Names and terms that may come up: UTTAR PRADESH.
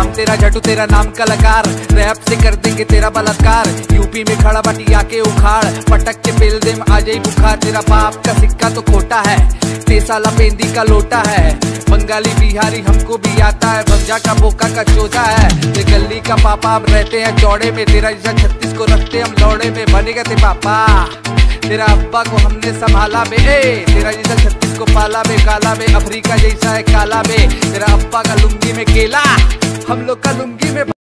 काम तेरा झटू तेरा नाम का लकार, रैप से कर देंगे तेरा बलात्कार। यूपी में खड़ा बटिया के उखाड़, पटक के बेल दे आ जाई बुखार। तेरा बाप का सिक्का तो खोटा है, साला पेंदी का लोटा है। बंगाली बिहारी हमको भी आता है, पंजा का बोका का चोदा है। ते गली का पापा अब रहते हैं चौड़े में, तेरा जैसा 36 को रखते हम लौड़े में। बनेगा ते पापा, तेरा अब्बा को हमने संभाला बे। तेरा जैसा 36 को पाला बे, काला बे अफ्रीका जैसा है काला बे। तेरा अब्बा का लुंगी में केला, हम लोग का लुंगी में